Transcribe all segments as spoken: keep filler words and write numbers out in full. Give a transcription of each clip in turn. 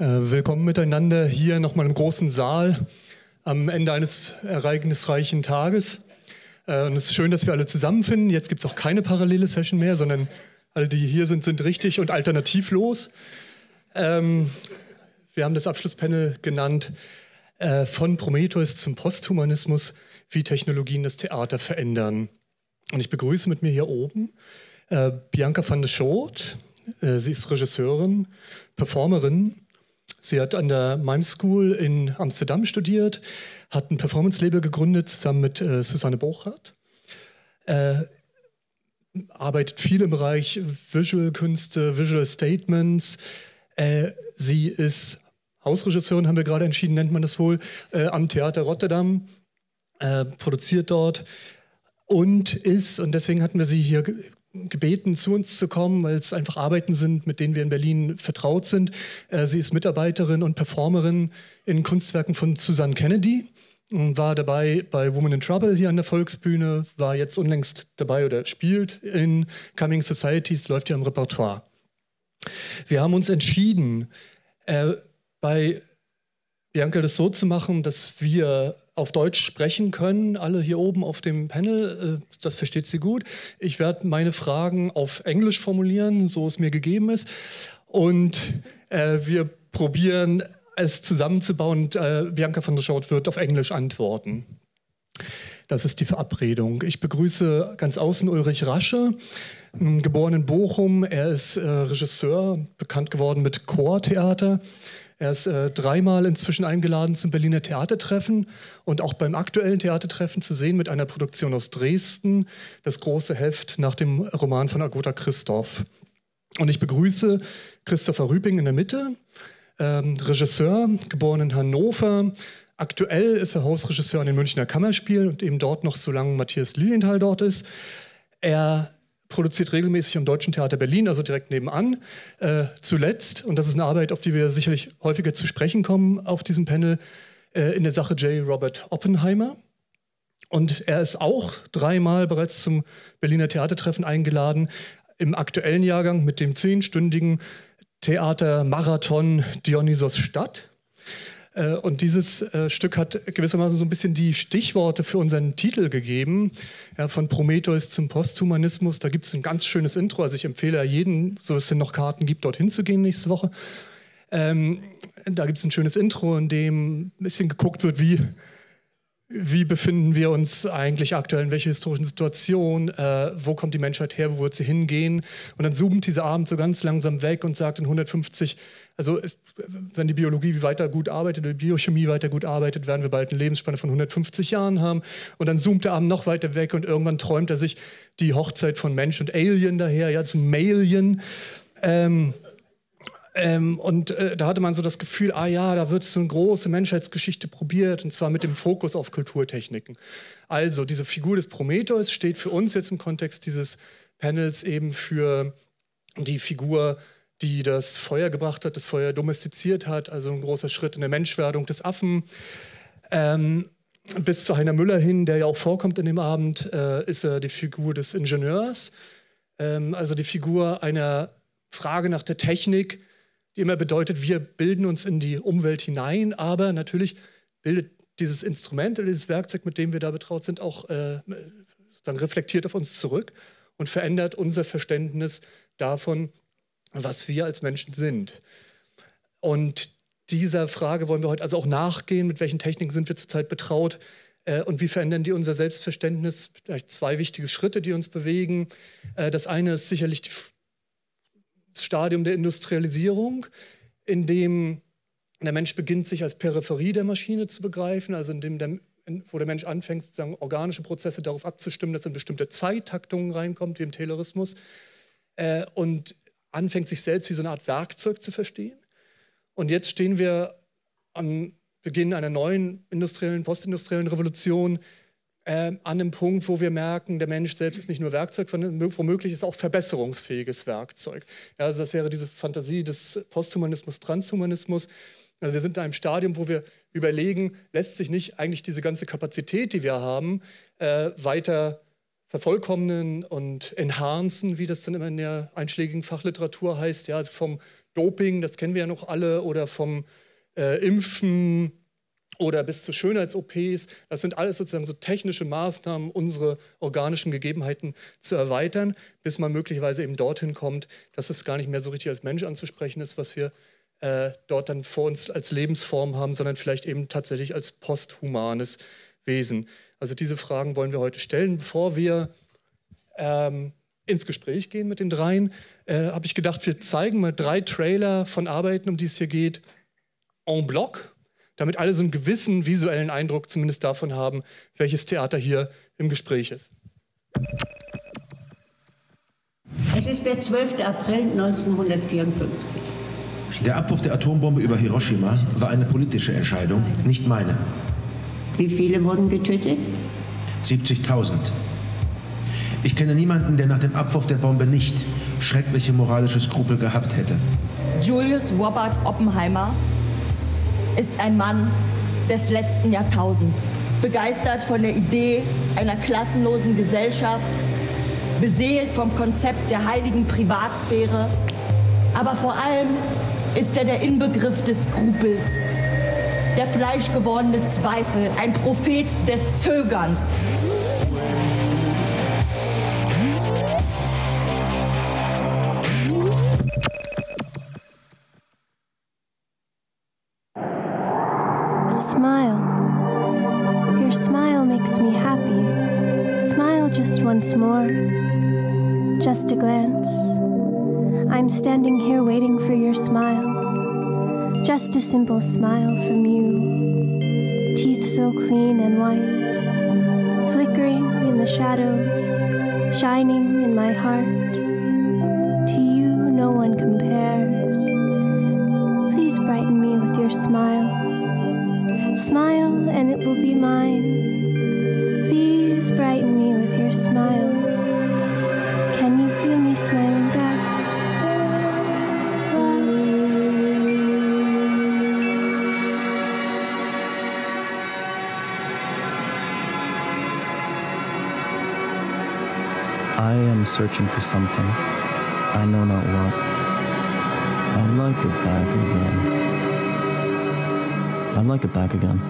Willkommen miteinander hier nochmal im großen Saal am Ende eines ereignisreichen Tages. Und es ist schön, dass wir alle zusammenfinden. Jetzt gibt es auch keine parallele Session mehr, sondern alle, die hier sind, sind richtig und alternativlos. Ähm, wir haben das Abschlusspanel genannt, äh, von Prometheus zum Posthumanismus, wie Technologien das Theater verändern. Und ich begrüße mit mir hier oben äh, Bianca van der Schoot. Äh, sie ist Regisseurin, Performerin. Sie hat an der MIME-School in Amsterdam studiert, hat ein Performance-Label gegründet, zusammen mit äh, Susanne Bochart. Äh, arbeitet viel im Bereich Visual-Künste, Visual-Statements. Äh, sie ist Hausregisseurin, haben wir gerade entschieden, nennt man das wohl, äh, am Theater Rotterdam, äh, produziert dort und ist, und deswegen hatten wir sie hier gebeten, zu uns zu kommen, weil es einfach Arbeiten sind, mit denen wir in Berlin vertraut sind. Äh, sie ist Mitarbeiterin und Performerin in Kunstwerken von Susanne Kennedy und war dabei bei Women in Trouble hier an der Volksbühne, war jetzt unlängst dabei oder spielt in Coming Societies, läuft ja im Repertoire. Wir haben uns entschieden, äh, bei Bianca das so zu machen, dass wir auf Deutsch sprechen können, alle hier oben auf dem Panel, das versteht sie gut. Ich werde meine Fragen auf Englisch formulieren, so es mir gegeben ist. Und äh, wir probieren, es zusammenzubauen. Und, äh, Bianca van der Schoot wird auf Englisch antworten. Das ist die Verabredung. Ich begrüße ganz außen Ulrich Rasche, geboren in Bochum. Er ist äh, Regisseur, bekannt geworden mit Chortheater. Er ist äh, dreimal inzwischen eingeladen zum Berliner Theatertreffen und auch beim aktuellen Theatertreffen zu sehen mit einer Produktion aus Dresden, das große Heft nach dem Roman von Agota Kristof. Und ich begrüße Christopher Rüping in der Mitte, ähm, Regisseur, geboren in Hannover. Aktuell ist er Hausregisseur an den Münchner Kammerspielen und eben dort noch, solange Matthias Lilienthal dort ist. Er produziert regelmäßig am Deutschen Theater Berlin, also direkt nebenan. Äh, zuletzt, und das ist eine Arbeit, auf die wir sicherlich häufiger zu sprechen kommen auf diesem Panel, äh, in der Sache J. Robert Oppenheimer. Und er ist auch dreimal bereits zum Berliner Theatertreffen eingeladen, im aktuellen Jahrgang mit dem zehnstündigen Theatermarathon Dionysos Stadt. Äh, und dieses äh, Stück hat gewissermaßen so ein bisschen die Stichworte für unseren Titel gegeben, ja, von Prometheus zum Posthumanismus. Da gibt es ein ganz schönes Intro, also ich empfehle jedem, so es denn noch Karten gibt, dorthin zu gehen nächste Woche. Ähm, da gibt es ein schönes Intro, in dem ein bisschen geguckt wird, wie, wie befinden wir uns eigentlich aktuell, in welcher historischen Situation, äh, wo kommt die Menschheit her, wo wird sie hingehen? Und dann zoomt dieser Abend so ganz langsam weg und sagt in hundertfünfzig, also ist, wenn die Biologie weiter gut arbeitet, die Biochemie weiter gut arbeitet, werden wir bald eine Lebensspanne von hundertfünfzig Jahren haben. Und dann zoomt der Abend noch weiter weg und irgendwann träumt er sich die Hochzeit von Mensch und Alien daher, ja, zum Malien. Ähm, ähm, und äh, da hatte man so das Gefühl, ah ja, da wird so eine große Menschheitsgeschichte probiert, und zwar mit dem Fokus auf Kulturtechniken. Also diese Figur des Prometheus steht für uns jetzt im Kontext dieses Panels eben für die Figur, die das Feuer gebracht hat, das Feuer domestiziert hat, also ein großer Schritt in der Menschwerdung des Affen. Ähm, bis zu Heiner Müller hin, der ja auch vorkommt in dem Abend, äh, ist er die Figur des Ingenieurs, ähm, also die Figur einer Frage nach der Technik, die immer bedeutet, wir bilden uns in die Umwelt hinein, aber natürlich bildet dieses Instrument oder dieses Werkzeug, mit dem wir da betraut sind, auch äh, sozusagen reflektiert auf uns zurück und verändert unser Verständnis davon, was wir als Menschen sind. Und dieser Frage wollen wir heute also auch nachgehen, mit welchen Techniken sind wir zurzeit betraut äh, und wie verändern die unser Selbstverständnis? Vielleicht zwei wichtige Schritte, die uns bewegen. Äh, das eine ist sicherlich das Stadium der Industrialisierung, in dem der Mensch beginnt, sich als Peripherie der Maschine zu begreifen, also in dem der, wo der Mensch anfängt, sozusagen organische Prozesse darauf abzustimmen, dass in bestimmte Zeittaktungen reinkommt, wie im Taylorismus. Äh, und anfängt, sich selbst wie so eine Art Werkzeug zu verstehen. Und jetzt stehen wir am Beginn einer neuen industriellen, postindustriellen Revolution äh, an einem Punkt, wo wir merken, der Mensch selbst ist nicht nur Werkzeug, sondern womöglich ist auch verbesserungsfähiges Werkzeug. Ja, also das wäre diese Fantasie des Posthumanismus, Transhumanismus. Also wir sind in einem Stadium, wo wir überlegen, lässt sich nicht eigentlich diese ganze Kapazität, die wir haben, äh, weiter vervollkommnen und enhancen, wie das dann immer in der einschlägigen Fachliteratur heißt. Ja, also vom Doping, das kennen wir ja noch alle, oder vom äh, Impfen oder bis zu Schönheits-O Ps. Das sind alles sozusagen so technische Maßnahmen, unsere organischen Gegebenheiten zu erweitern, bis man möglicherweise eben dorthin kommt, dass es gar nicht mehr so richtig als Mensch anzusprechen ist, was wir äh, dort dann vor uns als Lebensform haben, sondern vielleicht eben tatsächlich als posthumanes Wesen. Also diese Fragen wollen wir heute stellen. Bevor wir ähm, ins Gespräch gehen mit den dreien, äh, habe ich gedacht, wir zeigen mal drei Trailer von Arbeiten, um die es hier geht, en bloc, damit alle so einen gewissen visuellen Eindruck zumindest davon haben, welches Theater hier im Gespräch ist. Es ist der zwölfte April neunzehnhundertvierundfünfzig. Der Abwurf der Atombombe über Hiroshima war eine politische Entscheidung, nicht meine. Wie viele wurden getötet? siebzigtausend. Ich kenne niemanden, der nach dem Abwurf der Bombe nicht schreckliche moralische Skrupel gehabt hätte. Julius Robert Oppenheimer ist ein Mann des letzten Jahrtausends, begeistert von der Idee einer klassenlosen Gesellschaft, beseelt vom Konzept der heiligen Privatsphäre, aber vor allem ist er der Inbegriff des Skrupels. Der fleischgewordene Zweifel, ein Prophet des Zögerns. Smile. Your smile makes me happy. Smile just once more. Just a glance. I'm standing here waiting for your smile. Just a simple smile from you, teeth so clean and white, flickering in the shadows, shining in my heart. To you no one compares, please brighten me with your smile. Smile and it will be mine, please brighten me with your smile. Can you feel me smiling back? I am searching for something, I know not what. I'd like it back again. I'd like it back again.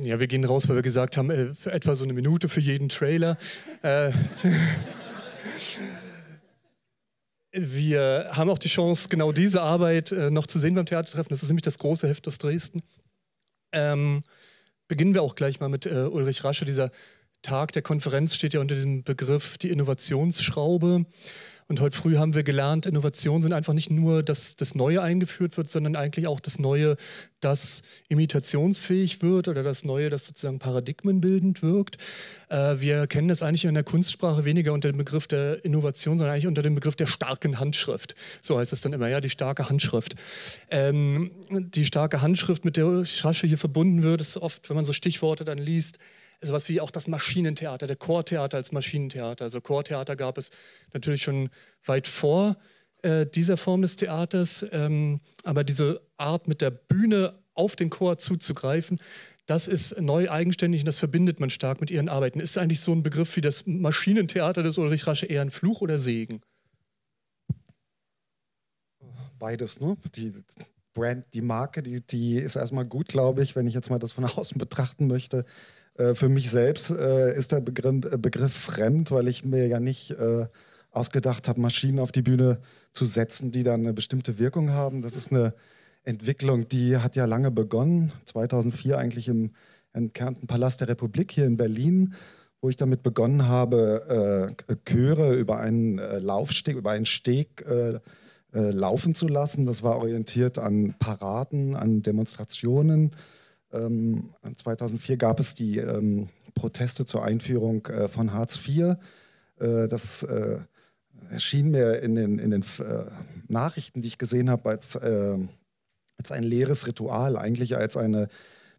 Ja, wir gehen raus, weil wir gesagt haben, äh, für etwa so eine Minute für jeden Trailer. Äh, wir haben auch die Chance, genau diese Arbeit äh, noch zu sehen beim Theatertreffen. Das ist nämlich das große Heft aus Dresden. Ähm, beginnen wir auch gleich mal mit äh, Ulrich Rasche. Dieser Tag der Konferenz steht ja unter diesem Begriff die Innovationsschraube. Und heute früh haben wir gelernt, Innovationen sind einfach nicht nur, dass das Neue eingeführt wird, sondern eigentlich auch das Neue, das imitationsfähig wird oder das Neue, das sozusagen paradigmenbildend wirkt. Äh, wir kennen das eigentlich in der Kunstsprache weniger unter dem Begriff der Innovation, sondern eigentlich unter dem Begriff der starken Handschrift. So heißt das dann immer, ja, die starke Handschrift. Ähm, die starke Handschrift, mit der Rasche hier verbunden wird, ist oft, wenn man so Stichworte dann liest, also was wie auch das Maschinentheater, der Chortheater als Maschinentheater. Also Chortheater gab es natürlich schon weit vor äh, dieser Form des Theaters. Ähm, aber diese Art, mit der Bühne auf den Chor zuzugreifen, das ist neu, eigenständig und das verbindet man stark mit ihren Arbeiten. Ist eigentlich so ein Begriff wie das Maschinentheater des Ulrich Rasche eher ein Fluch oder Segen? Beides, ne? Die Brand, die Marke, die, die ist erstmal gut, glaube ich, wenn ich jetzt mal das von außen betrachten möchte. Äh, für mich selbst äh, ist der Begriff, äh, Begriff fremd, weil ich mir ja nicht äh, ausgedacht habe, Maschinen auf die Bühne zu setzen, die dann eine bestimmte Wirkung haben. Das ist eine Entwicklung, die hat ja lange begonnen, zweitausendvier eigentlich im entkernten Palast der Republik hier in Berlin, wo ich damit begonnen habe, äh, Chöre über einen äh, Laufsteg, über einen Steg äh, äh, laufen zu lassen. Das war orientiert an Paraden, an Demonstrationen. Ähm, zweitausendvier gab es die ähm, Proteste zur Einführung äh, von Hartz vier. Äh, das äh, erschien mir in den, in den äh, Nachrichten, die ich gesehen habe, als, äh, als ein leeres Ritual, eigentlich als eine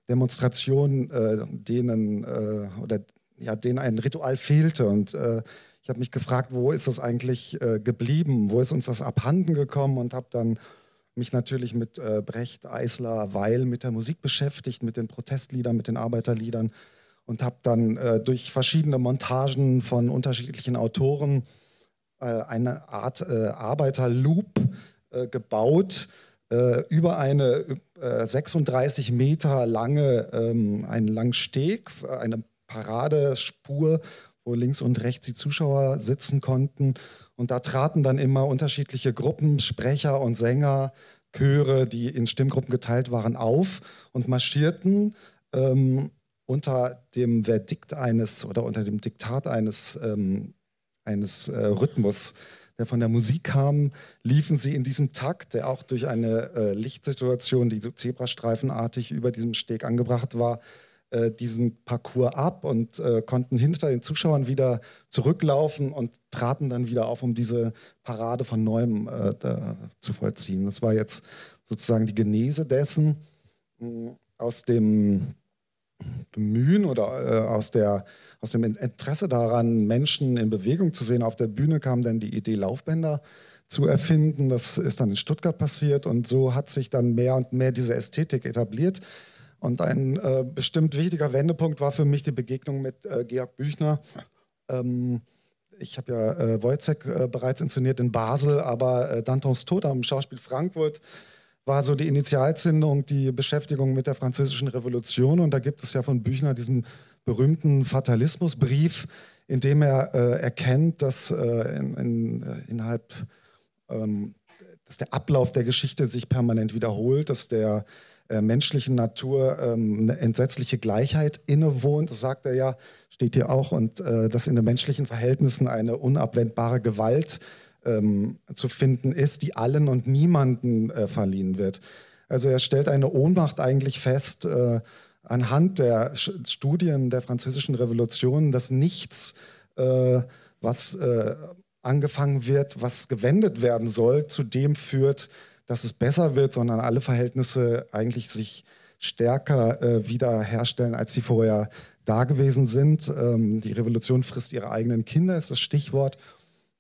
Demonstration, äh, denen äh, oder ja, denen ein Ritual fehlte. Und äh, ich habe mich gefragt, wo ist das eigentlich äh, geblieben? Wo ist uns das abhanden gekommen? Und habe dann mich natürlich mit äh, Brecht, Eisler, Weil, mit der Musik beschäftigt, mit den Protestliedern, mit den Arbeiterliedern. Und habe dann äh, durch verschiedene Montagen von unterschiedlichen Autoren äh, eine Art äh, Arbeiterloop äh, gebaut, äh, über eine äh, sechsunddreißig Meter lange, ähm, einen langen Steg, eine Paradespur, wo links und rechts die Zuschauer sitzen konnten. Und da traten dann immer unterschiedliche Gruppen, Sprecher und Sänger, Chöre, die in Stimmgruppen geteilt waren, auf und marschierten ähm, unter dem Verdikt eines oder unter dem Diktat eines, ähm, eines äh, Rhythmus, der von der Musik kam, liefen sie in diesem Takt, der auch durch eine äh, Lichtsituation, die so zebrastreifenartig über diesem Steg angebracht war, diesen Parcours ab und äh, konnten hinter den Zuschauern wieder zurücklaufen und traten dann wieder auf, um diese Parade von neuem äh, da, zu vollziehen. Das war jetzt sozusagen die Genese dessen. Aus dem Bemühen oder äh, aus, der, aus dem Interesse daran, Menschen in Bewegung zu sehen auf der Bühne, kam dann die Idee, Laufbänder zu erfinden. Das ist dann in Stuttgart passiert und so hat sich dann mehr und mehr diese Ästhetik etabliert. Und ein äh, bestimmt wichtiger Wendepunkt war für mich die Begegnung mit äh, Georg Büchner. Ähm, ich habe ja äh, Woyzeck äh, bereits inszeniert in Basel, aber äh, Dantons Tod am Schauspiel Frankfurt war so die Initialzündung, die Beschäftigung mit der Französischen Revolution. Und da gibt es ja von Büchner diesen berühmten Fatalismusbrief, in dem er äh, erkennt, dass, äh, in, in, äh, innerhalb, ähm, dass der Ablauf der Geschichte sich permanent wiederholt, dass der Äh, menschlichen Natur ähm, eine entsetzliche Gleichheit innewohnt, das sagt er ja, steht hier auch, und äh, dass in den menschlichen Verhältnissen eine unabwendbare Gewalt ähm, zu finden ist, die allen und niemanden äh, verliehen wird. Also er stellt eine Ohnmacht eigentlich fest, äh, anhand der Studien der Französischen Revolution, dass nichts, äh, was äh, angefangen wird, was gewendet werden soll, zu dem führt, dass es besser wird, sondern alle Verhältnisse eigentlich sich stärker äh, wiederherstellen, als sie vorher da gewesen sind. Ähm, die Revolution frisst ihre eigenen Kinder, ist das Stichwort.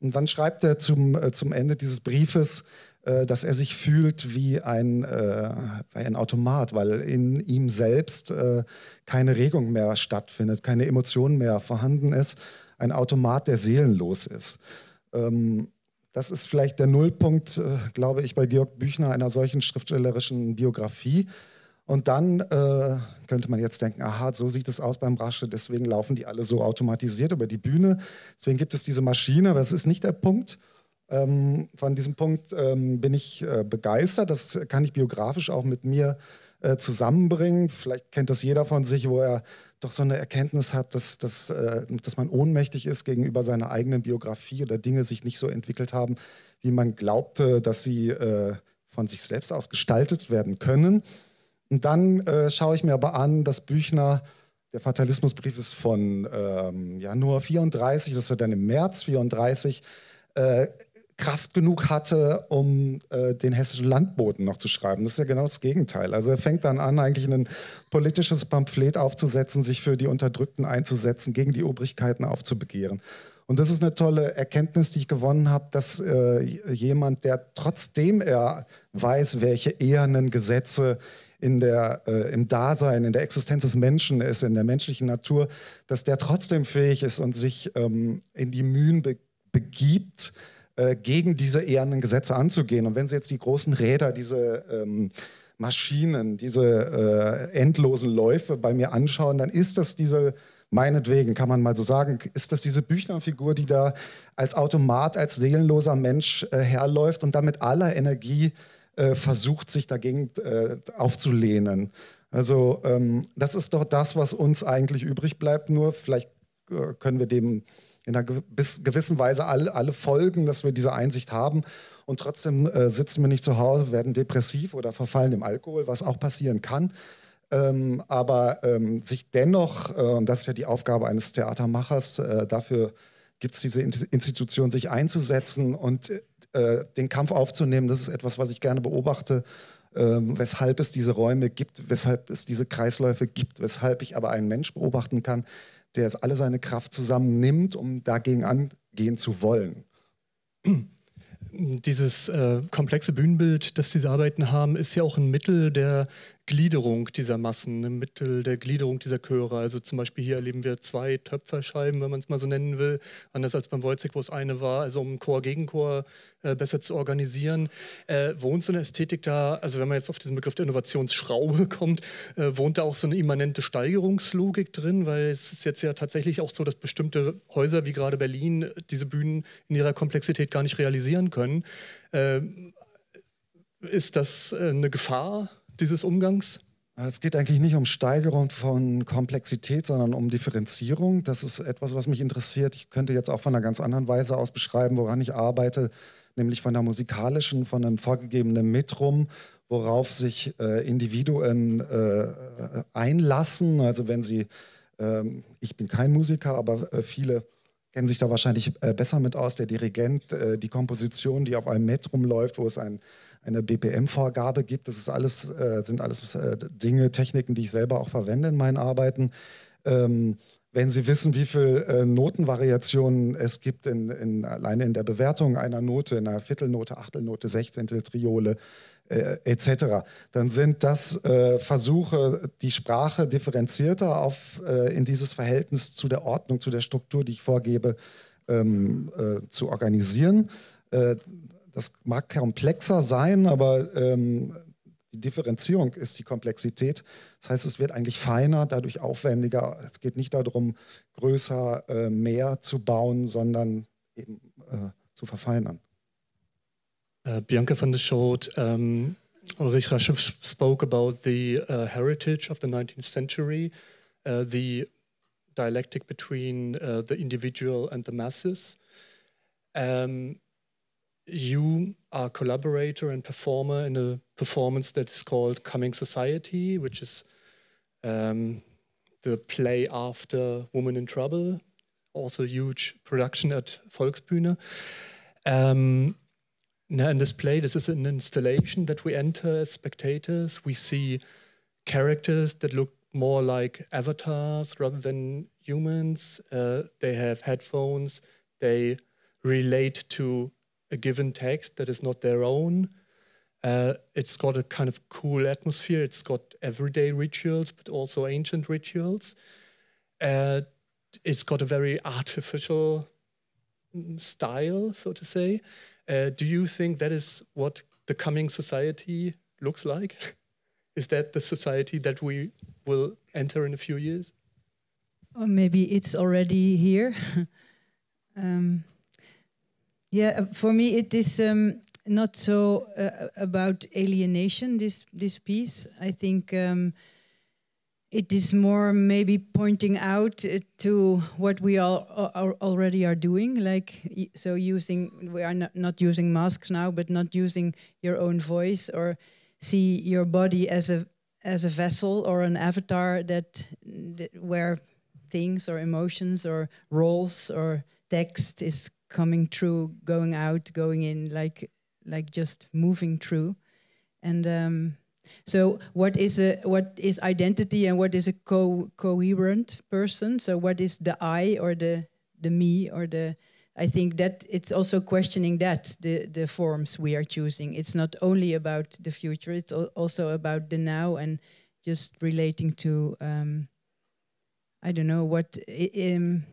Und dann schreibt er zum, äh, zum Ende dieses Briefes, äh, dass er sich fühlt wie ein, äh, wie ein Automat, weil in ihm selbst äh, keine Regung mehr stattfindet, keine Emotion mehr vorhanden ist. Ein Automat, der seelenlos ist. Ähm, Das ist vielleicht der Nullpunkt, äh, glaube ich, bei Georg Büchner, einer solchen schriftstellerischen Biografie. Und dann äh, könnte man jetzt denken, aha, so sieht es aus beim Rasche, deswegen laufen die alle so automatisiert über die Bühne. Deswegen gibt es diese Maschine, aber das ist nicht der Punkt. Ähm, von diesem Punkt ähm, bin ich äh, begeistert. Das kann ich biografisch auch mit mir äh, zusammenbringen. Vielleicht kennt das jeder von sich, wo er doch so eine Erkenntnis hat, dass, dass, äh, dass man ohnmächtig ist gegenüber seiner eigenen Biografie oder Dinge sich nicht so entwickelt haben, wie man glaubte, dass sie äh, von sich selbst aus gestaltet werden können. Und dann äh, schaue ich mir aber an, dass Büchner, der Fatalismusbrief ist von ähm, Januar vierunddreißig, dass er dann im März vierunddreißig äh, Kraft genug hatte, um äh, den hessischen Landboten noch zu schreiben. Das ist ja genau das Gegenteil. Also er fängt dann an, eigentlich ein politisches Pamphlet aufzusetzen, sich für die Unterdrückten einzusetzen, gegen die Obrigkeiten aufzubegehren. Und das ist eine tolle Erkenntnis, die ich gewonnen habe, dass äh, jemand, der trotzdem er weiß, welche ehernen Gesetze in der, äh, im Dasein, in der Existenz des Menschen ist, in der menschlichen Natur, dass der trotzdem fähig ist und sich ähm, in die Mühen be- begibt, äh, gegen diese ehernen Gesetze anzugehen. Und wenn Sie jetzt die großen Räder, diese ähm, Maschinen, diese äh, endlosen Läufe bei mir anschauen, dann ist das diese, meinetwegen kann man mal so sagen, ist das diese Büchner-Figur, die da als Automat, als seelenloser Mensch äh, herläuft und damit aller Energie äh, versucht, sich dagegen äh, aufzulehnen. Also ähm, das ist doch das, was uns eigentlich übrig bleibt. Nur vielleicht äh, können wir dem in einer gewissen Weise alle, alle folgen, dass wir diese Einsicht haben. Und trotzdem äh, sitzen wir nicht zu Hause, werden depressiv oder verfallen im Alkohol, was auch passieren kann. Ähm, aber ähm, sich dennoch, äh, und das ist ja die Aufgabe eines Theatermachers, äh, dafür gibt es diese Institution, sich einzusetzen und äh, den Kampf aufzunehmen. Das ist etwas, was ich gerne beobachte. Ähm, weshalb es diese Räume gibt, weshalb es diese Kreisläufe gibt, weshalb ich aber einen Mensch beobachten kann, der jetzt alle seine Kraft zusammennimmt, um dagegen angehen zu wollen. Dieses äh, komplexe Bühnenbild, das diese Arbeiten haben, ist ja auch ein Mittel der Gliederung dieser Massen, ein Mittel der Gliederung dieser Chöre. Also zum Beispiel hier erleben wir zwei Töpferscheiben, wenn man es mal so nennen will, anders als beim Woyzeck, wo es eine war, also um Chor gegen Chor äh, besser zu organisieren. Äh, wohnt so eine Ästhetik da, also wenn man jetzt auf diesen Begriff der Innovationsschraube kommt, äh, wohnt da auch so eine immanente Steigerungslogik drin? Weil es ist jetzt ja tatsächlich auch so, dass bestimmte Häuser wie gerade Berlin diese Bühnen in ihrer Komplexität gar nicht realisieren können. Können. Ähm, ist das eine Gefahr dieses Umgangs? Es geht eigentlich nicht um Steigerung von Komplexität, sondern um Differenzierung. Das ist etwas, was mich interessiert. Ich könnte jetzt auch von einer ganz anderen Weise aus beschreiben, woran ich arbeite, nämlich von der musikalischen, von einem vorgegebenen Metrum, worauf sich äh, Individuen äh, einlassen. Also wenn sie, äh, ich bin kein Musiker, aber äh, viele kennen sich da wahrscheinlich äh, besser mit aus, der Dirigent, äh, die Komposition, die auf einem Metrum läuft, wo es ein, eine B P M-Vorgabe gibt. Das ist alles, äh, sind alles äh, Dinge, Techniken, die ich selber auch verwende in meinen Arbeiten. Ähm, wenn Sie wissen, wie viele äh, Notenvariationen es gibt, in, in, alleine in der Bewertung einer Note, in einer Viertelnote, Achtelnote, Sechzehntel, Triole, äh, et cetera, dann sind das äh, Versuche, die Sprache differenzierter auf, äh, in dieses Verhältnis zu der Ordnung, zu der Struktur, die ich vorgebe, ähm, äh, zu organisieren. Äh, das mag komplexer sein, aber ähm, die Differenzierung ist die Komplexität. Das heißt, es wird eigentlich feiner, dadurch aufwendiger. Es geht nicht darum, größer, äh, mehr zu bauen, sondern eben äh, zu verfeinern. Uh, Bianca van der Schoot, um, Ulrich Rasche spoke about the uh, heritage of the nineteenth century, uh, the dialectic between uh, the individual and the masses. Um, you are collaborator and performer in a performance that is called Coming Society, which is um, the play after Women in Trouble, also a huge production at Volksbühne. Um, Now in this play, this is an installation that we enter as spectators. We see characters that look more like avatars rather than humans. Uh, they have headphones. They relate to a given text that is not their own. Uh, it's got a kind of cool atmosphere. It's got everyday rituals, but also ancient rituals. Uh, it's got a very artificial style, so to say. Uh, do you think that is what the coming society looks like? Is that the society that we will enter in a few years? Or maybe it's already here. um, yeah, for me it is um, not so uh, about alienation, this, this piece. I think um, it is more maybe pointing out uh, to what we all are already are doing, like so using, we are not, not using masks now, but not using your own voice or see your body as a as a vessel or an avatar that, that where things or emotions or roles or text is coming through, going out, going in, like like just moving through, and. Um, So what is a what is identity and what is a co coherent person? So what is the I or the the me or the? I think that it's also questioning that the the forms we are choosing. It's not only about the future; it's al also about the now and just relating to um, I don't know what um,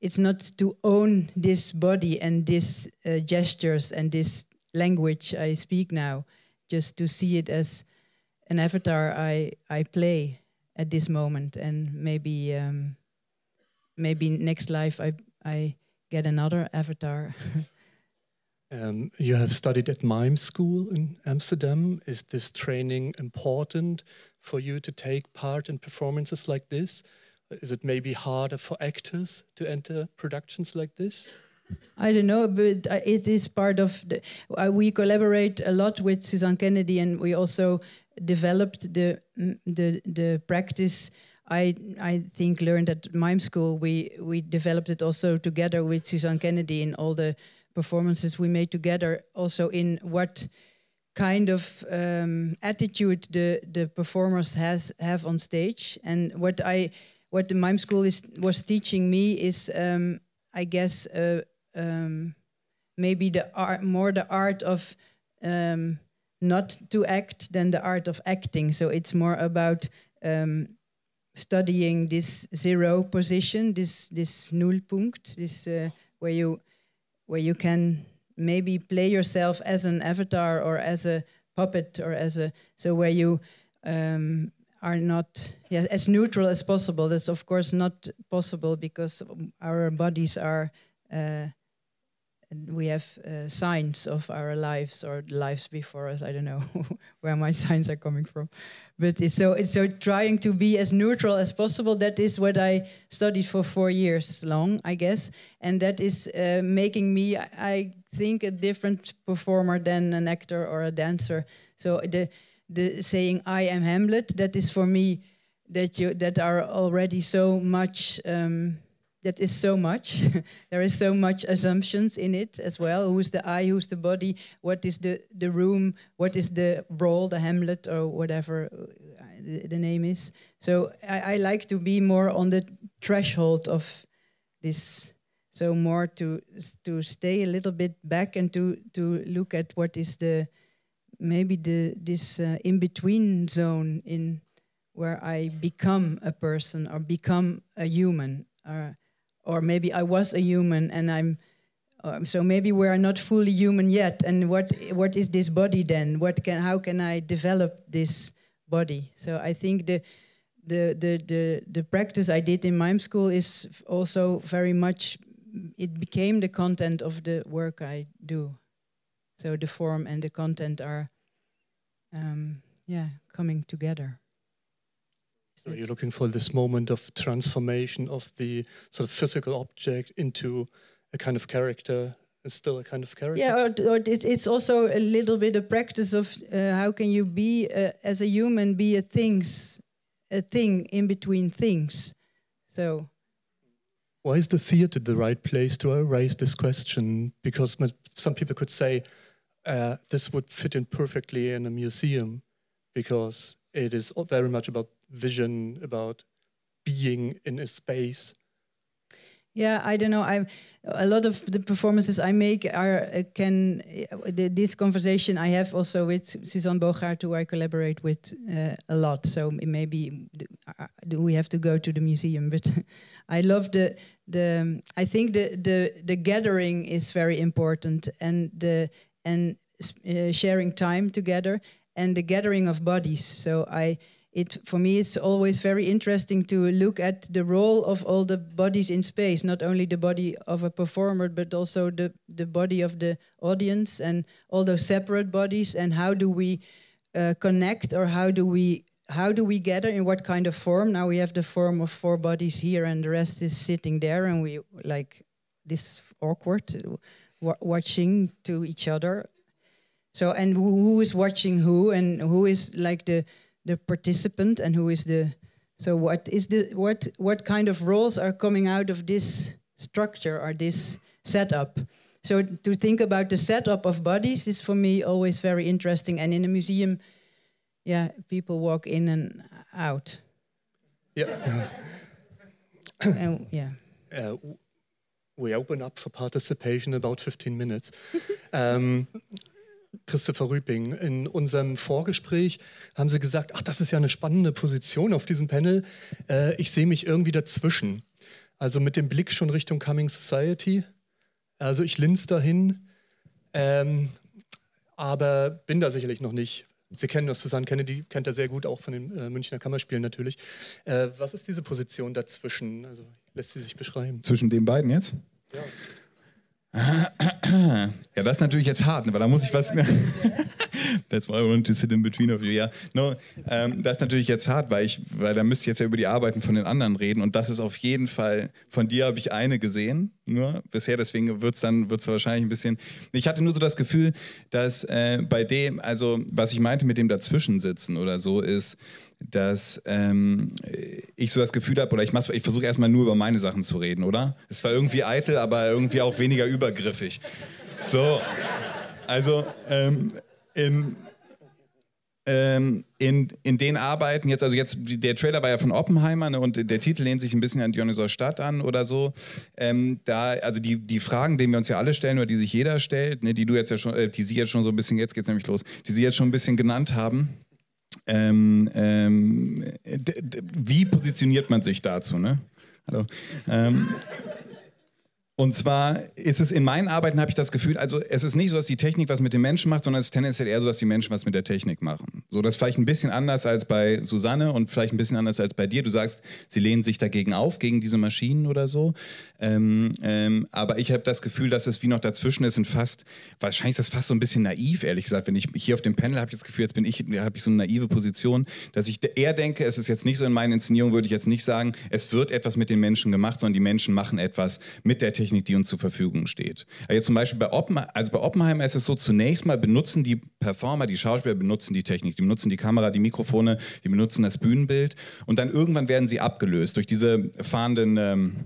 it's not to own this body and these uh, gestures and this language I speak now, just to see it as an avatar I, I play at this moment, and maybe um, maybe next life I, I get another avatar. Um, you have studied at MIME School in Amsterdam. Is this training important for you to take part in performances like this? Is it maybe harder for actors to enter productions like this? I don't know, but it is part of the... Uh, we collaborate a lot with Susanne Kennedy, and we also developed the the, the practice. I, I think learned at MIME School. We, we developed it also together with Susanne Kennedy in all the performances we made together, also in what kind of um, attitude the, the performers has have on stage. And what I what the MIME School is was teaching me is um, I guess uh, um, maybe the art, more the art of um, not to act than the art of acting. So it's more about um, studying this zero position, this this nullpunkt, this uh, where you where you can maybe play yourself as an avatar or as a puppet or as a, so where you um, are not yeah, as neutral as possible. That's of course not possible because our bodies are, uh, we have uh, signs of our lives or lives before us. I don't know where my signs are coming from. But it's so, it's so trying to be as neutral as possible. That is what I studied for four years long, I guess. And that is uh, making me, I, I think, a different performer than an actor or a dancer. So the, the saying, I am Hamlet, that is for me, that, you, that are already so much... Um, That is so much. There is so much assumptions in it as well. Who's the I? Who's the body? What is the the room? What is the role? The Hamlet or whatever the, the name is. So I, I like to be more on the threshold of this. So more to to stay a little bit back and to to look at what is the maybe the this uh, in between zone in where I become a person or become a human. Or Or maybe I was a human and I'm, um, so maybe we are not fully human yet. And what what is this body then? What can how can I develop this body? So I think the the the the, the practice I did in MIME School is also very much. It became the content of the work I do. So the form and the content are, um, yeah, coming together. So you're looking for this moment of transformation of the sort of physical object into a kind of character. It's still a kind of character. Yeah, or, or it's, it's also a little bit a practice of uh, how can you be uh, as a human, be a things, a thing in between things. So, why is the theater the right place to raise this question? Because some people could say uh, this would fit in perfectly in a museum, because it is very much about vision, about being in a space. Yeah, I don't know. I a lot of the performances I make are uh, can uh, the, this conversation I have also with Susanne Bochart, who I collaborate with uh, a lot. So maybe uh, we have to go to the museum. But I love the the. I think the the the gathering is very important, and the and uh, sharing time together and the gathering of bodies. So I. It, for me, it's always very interesting to look at the role of all the bodies in space, not only the body of a performer, but also the, the body of the audience and all those separate bodies. And how do we uh, connect, or how do we how do we gather, in what kind of form? Now we have the form of four bodies here and the rest is sitting there, and we like this awkward watching to each other. So, and who is watching who, and who is like the the participant, and who is the, so what is the, what what kind of roles are coming out of this structure or this setup? So to think about the setup of bodies is for me always very interesting, and in a museum, yeah, people walk in and out. Yeah. And, yeah. Uh, we open up for participation about fifteen minutes. um, Christopher Rüping, in unserem Vorgespräch haben Sie gesagt, ach, das ist ja eine spannende Position auf diesem Panel. Äh, ich sehe mich irgendwie dazwischen. Also mit dem Blick schon Richtung Coming Society. Also ich linse dahin, ähm, aber bin da sicherlich noch nicht. Sie kennen das, Susanne Kennedy kennt er sehr gut, auch von den äh, Münchner Kammerspielen natürlich. Äh, was ist diese Position dazwischen? Also lässt sie sich beschreiben? Zwischen den beiden jetzt? Ja. Ja, das ist natürlich jetzt hart, aber da muss ich was... That's why I want to sit in between of you, ja. No, ähm, das ist natürlich jetzt hart, weil, ich, weil da müsst ihr jetzt ja über die Arbeiten von den anderen reden und das ist auf jeden Fall, von dir habe ich eine gesehen, nur bisher, deswegen wird es dann wird's wahrscheinlich ein bisschen... Ich hatte nur so das Gefühl, dass äh, bei dem, also was ich meinte mit dem Dazwischensitzen oder so ist, dass ähm, ich so das Gefühl habe, oder ich, ich versuche erstmal nur über meine Sachen zu reden, oder? Es war irgendwie eitel, aber irgendwie auch weniger übergriffig. So, also ähm, in, ähm, in, in den Arbeiten, jetzt, also jetzt, der Trailer war ja von Oppenheimer, ne, und der Titel lehnt sich ein bisschen an Dionysos Stadt an oder so. Ähm, da, also die, die Fragen, denen wir uns ja alle stellen oder die sich jeder stellt, ne, die du jetzt ja schon, äh, die Sie jetzt schon so ein bisschen, jetzt geht's nämlich los, die Sie jetzt schon ein bisschen genannt haben. Ähm, ähm, wie positioniert man sich dazu? Ne? Hallo. Ähm, und zwar ist es in meinen Arbeiten, habe ich das Gefühl, also es ist nicht so, dass die Technik was mit den Menschen macht, sondern es ist tendenziell eher so, dass die Menschen was mit der Technik machen. So, das ist vielleicht ein bisschen anders als bei Susanne und vielleicht ein bisschen anders als bei dir. Du sagst, sie lehnen sich dagegen auf, gegen diese Maschinen oder so. Ähm, ähm, aber ich habe das Gefühl, dass es wie noch dazwischen ist und fast, wahrscheinlich ist das fast so ein bisschen naiv, ehrlich gesagt. Wenn ich hier auf dem Panel habe, ich das Gefühl, jetzt bin ich, habe ich so eine naive Position, dass ich eher denke, es ist jetzt nicht so, in meinen Inszenierungen würde ich jetzt nicht sagen, es wird etwas mit den Menschen gemacht, sondern die Menschen machen etwas mit der Technik, die uns zur Verfügung steht. Also jetzt zum Beispiel bei, Oppen, also bei Oppenheimer ist es so, zunächst mal benutzen die Performer, die Schauspieler benutzen die Technik, die benutzen die Kamera, die Mikrofone, die benutzen das Bühnenbild und dann irgendwann werden sie abgelöst durch diese fahrenden ähm,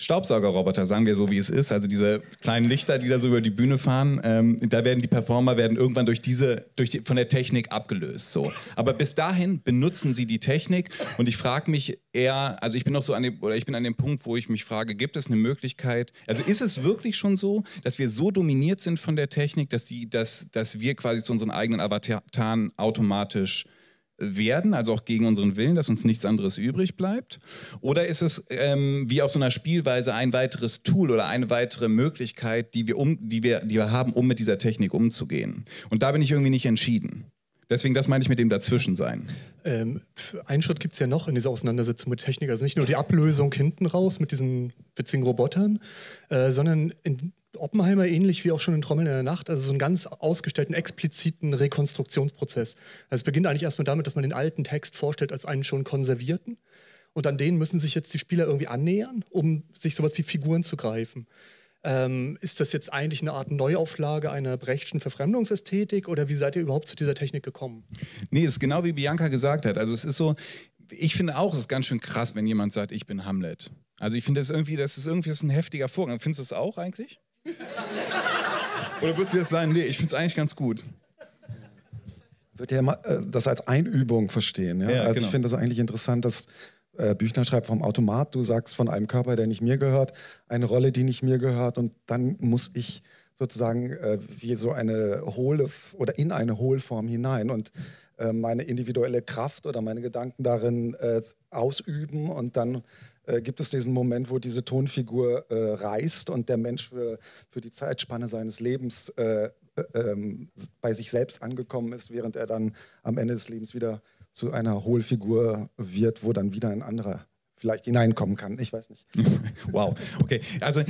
Staubsaugerroboter, sagen wir so wie es ist, also diese kleinen Lichter, die da so über die Bühne fahren, ähm, da werden die Performer werden irgendwann durch diese, durch die, von der Technik abgelöst. So. Aber bis dahin benutzen sie die Technik und ich frage mich eher, also ich bin noch so an dem, oder ich bin an dem Punkt, wo ich mich frage, gibt es eine Möglichkeit, also ist es wirklich schon so, dass wir so dominiert sind von der Technik, dass, die, dass, dass wir quasi zu unseren eigenen Avataren automatisch werden, also auch gegen unseren Willen, dass uns nichts anderes übrig bleibt? Oder ist es ähm, wie auf so einer Spielweise ein weiteres Tool oder eine weitere Möglichkeit, die wir, um, die wir, die wir haben, um mit dieser Technik umzugehen? Und da bin ich irgendwie nicht entschieden. Deswegen, das meine ich mit dem Dazwischensein. Ähm, einen Schritt gibt es ja noch in dieser Auseinandersetzung mit Technik. Also nicht nur die Ablösung hinten raus mit diesen witzigen Robotern, äh, sondern in Oppenheimer ähnlich wie auch schon in Trommeln in der Nacht, also so einen ganz ausgestellten, expliziten Rekonstruktionsprozess. Also es beginnt eigentlich erstmal damit, dass man den alten Text vorstellt als einen schon konservierten und an den müssen sich jetzt die Spieler irgendwie annähern, um sich sowas wie Figuren zu greifen. Ähm, ist das jetzt eigentlich eine Art Neuauflage einer Brechtschen Verfremdungsästhetik oder wie seid ihr überhaupt zu dieser Technik gekommen? Nee, es ist genau wie Bianca gesagt hat. Also es ist so, ich finde auch, es ist ganz schön krass, wenn jemand sagt, ich bin Hamlet. Also ich finde das irgendwie, das ist irgendwie das ist ein heftiger Vorgang. Findest du es auch eigentlich? Oder würdest du jetzt sagen, nee, ich finde es eigentlich ganz gut? Ich würde ja das als Einübung verstehen. Ja? Ja, also genau. Ich finde das eigentlich interessant, dass äh, Büchner schreibt vom Automat, du sagst von einem Körper, der nicht mir gehört, eine Rolle, die nicht mir gehört und dann muss ich sozusagen äh, wie so eine hohle oder in eine Hohlform hinein und äh, meine individuelle Kraft oder meine Gedanken darin äh, ausüben und dann Äh, gibt es diesen Moment, wo diese Tonfigur äh, reißt und der Mensch für, für die Zeitspanne seines Lebens äh, äh, ähm, bei sich selbst angekommen ist, während er dann am Ende des Lebens wieder zu einer Hohlfigur wird, wo dann wieder ein anderer vielleicht hineinkommen kann. Ich weiß nicht. Wow. Okay. Also,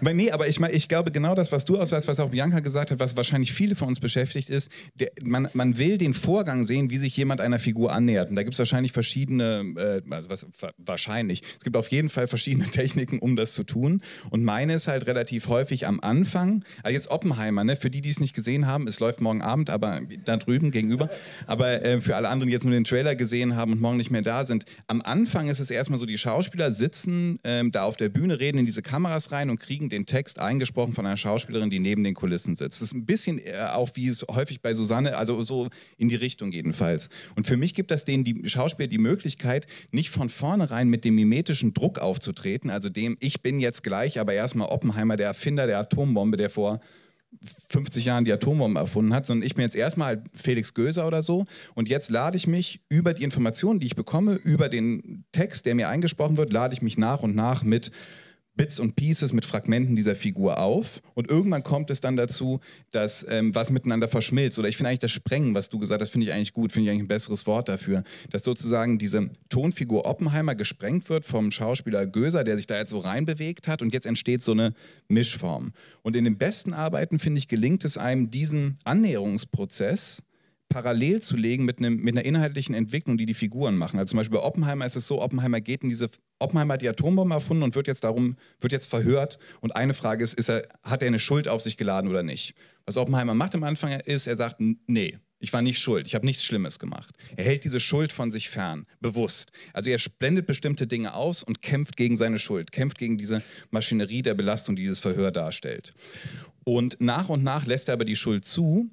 nee, aber ich, ich glaube genau das, was du aussagst, was auch Bianca gesagt hat, was wahrscheinlich viele von uns beschäftigt ist, der, man, man will den Vorgang sehen, wie sich jemand einer Figur annähert. Und da gibt es wahrscheinlich verschiedene, äh, also was, wahrscheinlich, es gibt auf jeden Fall verschiedene Techniken, um das zu tun. Und meine ist halt relativ häufig am Anfang, also jetzt Oppenheimer, ne? Für die, die es nicht gesehen haben, es läuft morgen Abend, aber da drüben gegenüber, aber äh, für alle anderen, die jetzt nur den Trailer gesehen haben und morgen nicht mehr da sind, am Anfang ist es erstmal so, die Schauspieler sitzen ähm, da auf der Bühne, reden in diese Kameras rein und kriegen den Text eingesprochen von einer Schauspielerin, die neben den Kulissen sitzt. Das ist ein bisschen äh, auch wie es häufig bei Susanne, also so in die Richtung jedenfalls. Und für mich gibt das denen, die Schauspieler, die Möglichkeit, nicht von vornherein mit dem mimetischen Druck aufzutreten, also dem, ich bin jetzt gleich, aber erstmal Oppenheimer, der Erfinder der Atombombe, der vor fünfzig Jahren die Atombombe erfunden hat, sondern ich bin jetzt erstmal Felix Göser oder so und jetzt lade ich mich über die Informationen, die ich bekomme, über den Text, der mir eingesprochen wird, lade ich mich nach und nach mit Bits und Pieces, mit Fragmenten dieser Figur auf. Und irgendwann kommt es dann dazu, dass ähm, was miteinander verschmilzt. Oder ich finde eigentlich das Sprengen, was du gesagt hast, finde ich eigentlich gut, finde ich eigentlich ein besseres Wort dafür. Dass sozusagen diese Tonfigur Oppenheimer gesprengt wird vom Schauspieler Göser, der sich da jetzt so reinbewegt hat. Und jetzt entsteht so eine Mischform. Und in den besten Arbeiten, finde ich, gelingt es einem, diesen Annäherungsprozess parallel zu legen mit, einem, mit einer inhaltlichen Entwicklung, die die Figuren machen. Also zum Beispiel bei Oppenheimer ist es so, Oppenheimer geht in diese, Oppenheimer hat die Atombombe erfunden und wird jetzt darum, wird jetzt verhört. Und eine Frage ist, ist er, hat er eine Schuld auf sich geladen oder nicht? Was Oppenheimer macht am Anfang ist, er sagt, nee, ich war nicht schuld, ich habe nichts Schlimmes gemacht. Er hält diese Schuld von sich fern, bewusst. Also er blendet bestimmte Dinge aus und kämpft gegen seine Schuld, kämpft gegen diese Maschinerie der Belastung, die dieses Verhör darstellt. Und nach und nach lässt er aber die Schuld zu.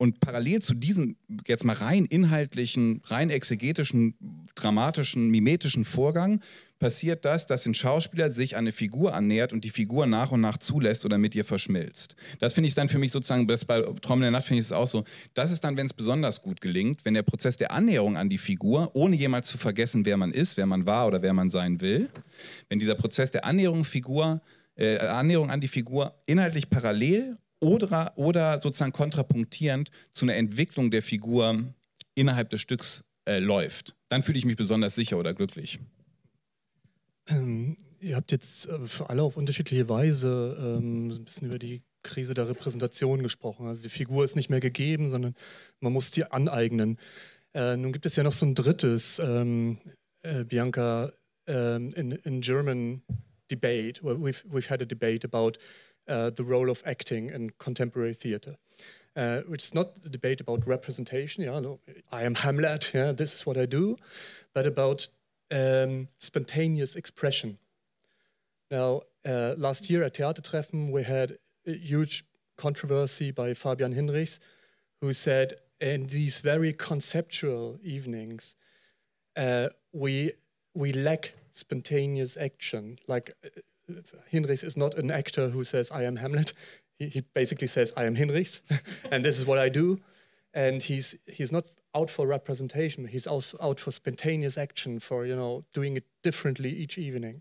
Und parallel zu diesem jetzt mal rein inhaltlichen, rein exegetischen, dramatischen, mimetischen Vorgang passiert das, dass ein Schauspieler sich an eine Figur annähert und die Figur nach und nach zulässt oder mit ihr verschmilzt. Das finde ich dann für mich sozusagen, das bei Trommel der Nacht finde ich es auch so, das ist dann, wenn es besonders gut gelingt, wenn der Prozess der Annäherung an die Figur, ohne jemals zu vergessen, wer man ist, wer man war oder wer man sein will, wenn dieser Prozess der Annäherung, Figur, äh, Annäherung an die Figur inhaltlich parallel Oder, oder sozusagen kontrapunktierend zu einer Entwicklung der Figur innerhalb des Stücks äh, läuft. Dann fühle ich mich besonders sicher oder glücklich. Ähm, ihr habt jetzt für alle auf unterschiedliche Weise ähm, ein bisschen über die Krise der Repräsentation gesprochen. Also die Figur ist nicht mehr gegeben, sondern man muss die aneignen. Äh, nun gibt es ja noch so ein drittes, ähm, äh, Bianca, ähm, in, in German debate, well, we've, we've had a debate about Uh, the role of acting in contemporary theater, uh, which is not a debate about representation. Yeah, no, I am Hamlet. Yeah, this is what I do, but about um, spontaneous expression. Now, uh, last year at Theatertreffen, we had a huge controversy by Fabian Hinrichs, who said, in these very conceptual evenings, uh, we we lack spontaneous action, like. Uh, Hinrichs is not an actor who says, I am Hamlet. He, he basically says, I am Hinrichs, and this is what I do. And he's he's not out for representation. He's also out for spontaneous action, for, you know, doing it differently each evening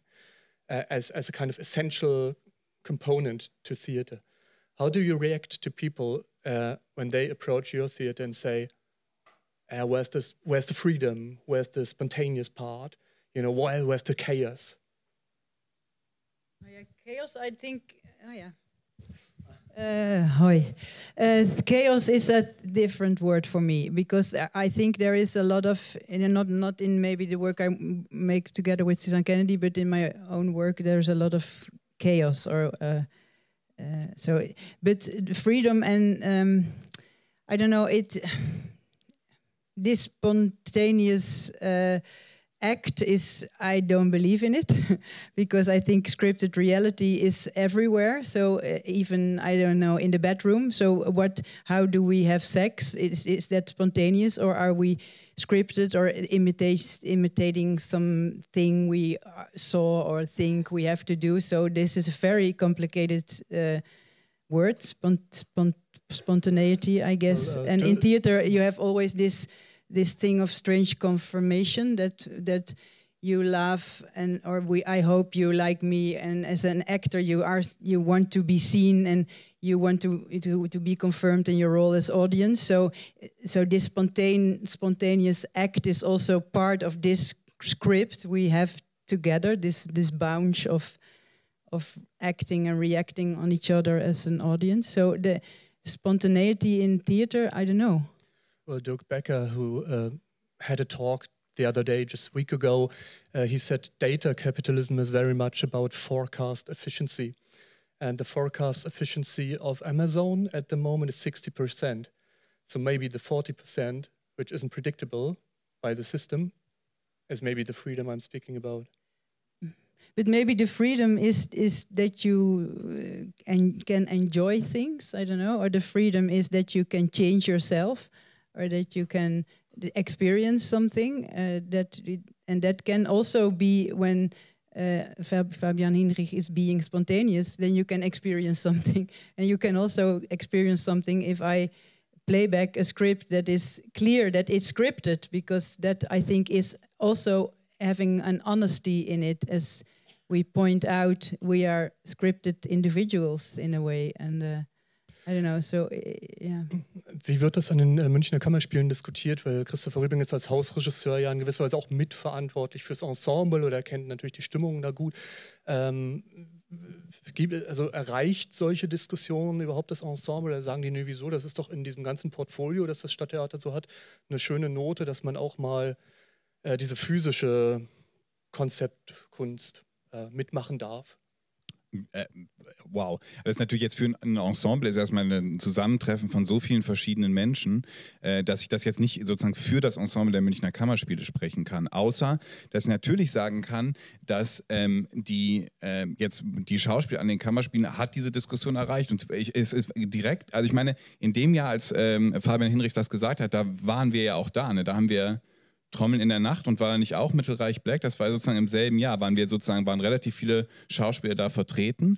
uh, as, as a kind of essential component to theater. How do you react to people uh, when they approach your theater and say, uh, where's, this, where's the freedom? Where's the spontaneous part? You know, why, where's the chaos? Chaos, I think, oh yeah. Uh, hoi. Uh, chaos is a different word for me, because I think there is a lot of, and not, not in maybe the work I make together with Susanne Kennedy, but in my own work, there's a lot of chaos. Or uh, uh, so, but freedom and, um, I don't know, it, this spontaneous uh, act is, I don't believe in it, because I think scripted reality is everywhere. So uh, even, I don't know, in the bedroom. So what, how do we have sex? Is, is that spontaneous, or are we scripted or imitate, imitating something we saw or think we have to do? So this is a very complicated uh, word, spont spont spontaneity, I guess. Well, uh, and in theater, you have always this this thing of strange confirmation, that that you laugh, and or we, I hope you like me, and as an actor you are, you want to be seen, and you want to to, to be confirmed in your role as audience. So so this spontane, spontaneous act is also part of this script we have together, this this bunch of of acting and reacting on each other as an audience. So the spontaneity in theater, I don't know. Well, Dirk Becker, who uh, had a talk the other day, just a week ago, uh, he said data capitalism is very much about forecast efficiency. And the forecast efficiency of Amazon at the moment is sixty percent. So maybe the forty percent, which isn't predictable by the system, is maybe the freedom I'm speaking about. But maybe the freedom is is that you uh, en can enjoy things, I don't know, or the freedom is that you can change yourself, or that you can experience something uh, that, it, and that can also be when uh, Fab Fabian Hinrich is being spontaneous. Then you can experience something, and you can also experience something if I play back a script that is clear that it's scripted, because that I think is also having an honesty in it, as we point out, we are scripted individuals in a way, and uh, I don't know, so, yeah. Wie wird das an den Münchner Kammerspielen diskutiert? Weil Christopher Rüping ist als Hausregisseur ja in gewisser Weise auch mitverantwortlich fürs Ensemble oder kennt natürlich die Stimmung da gut. Ähm, also erreicht solche Diskussionen überhaupt das Ensemble? Oder sagen die, nee, wieso? Das ist doch in diesem ganzen Portfolio, das das Stadttheater so hat, eine schöne Note, dass man auch mal äh, diese physische Konzeptkunst äh, mitmachen darf. Wow, das ist natürlich jetzt für ein Ensemble ist erstmal ein Zusammentreffen von so vielen verschiedenen Menschen, dass ich das jetzt nicht sozusagen für das Ensemble der Münchner Kammerspiele sprechen kann, außer dass ich natürlich sagen kann, dass ähm, die äh, jetzt die Schauspieler an den Kammerspielen hat diese Diskussion erreicht und ich, es ist direkt, also ich meine, in dem Jahr, als ähm, Fabian Hinrichs das gesagt hat, da waren wir ja auch da, ne? Da haben wir Trommeln in der Nacht und war da nicht auch Mittelreich Black? Das war sozusagen im selben Jahr, waren wir sozusagen, waren relativ viele Schauspieler da vertreten.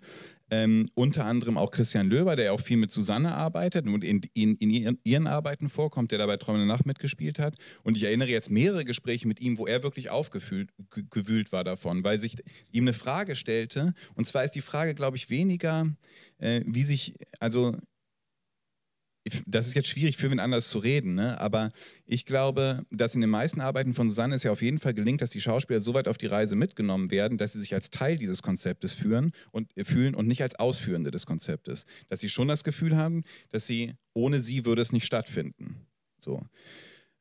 Ähm, unter anderem auch Christian Löber, der ja auch viel mit Susanne arbeitet und in, in, in ihren, ihren Arbeiten vorkommt, der dabei Trommeln in der Nacht mitgespielt hat. Und ich erinnere jetzt mehrere Gespräche mit ihm, wo er wirklich aufgewühlt gewühlt war davon, weil sich ihm eine Frage stellte. Und zwar ist die Frage, glaube ich, weniger, äh, wie sich, also, das ist jetzt schwierig für wen anders zu reden, ne? Aber ich glaube, dass in den meisten Arbeiten von Susanne es ja auf jeden Fall gelingt, dass die Schauspieler so weit auf die Reise mitgenommen werden, dass sie sich als Teil dieses Konzeptes führen und, äh, fühlen und nicht als Ausführende des Konzeptes. Dass sie schon das Gefühl haben, dass sie, ohne sie würde es nicht stattfinden. So.